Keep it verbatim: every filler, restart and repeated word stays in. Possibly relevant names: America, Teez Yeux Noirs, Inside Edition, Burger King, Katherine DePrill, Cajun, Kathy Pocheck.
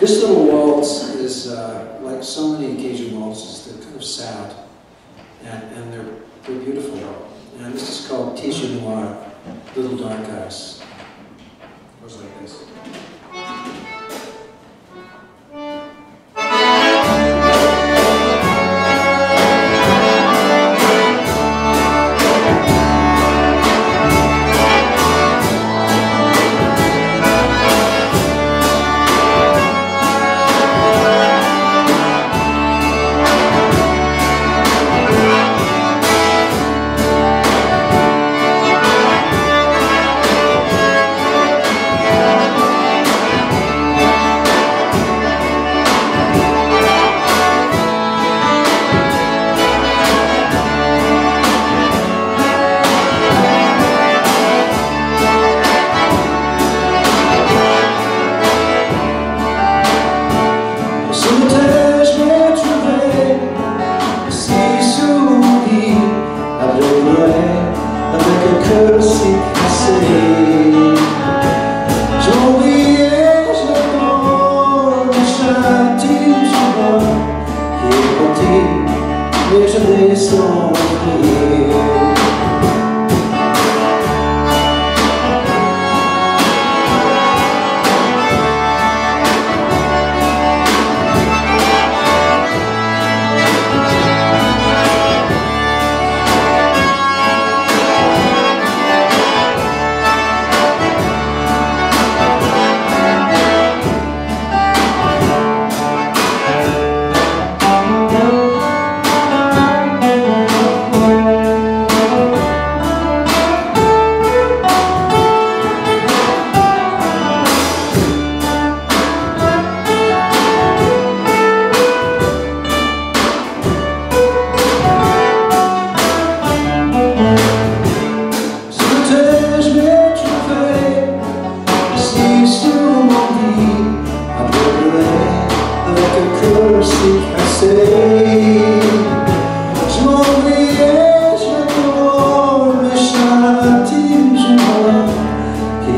This little waltz is uh, like so many Cajun waltzes. They're kind of sad, and, and they're they're beautiful. And this is called Teez Yeux Noirs, Little Dark Eyes. It goes like this. So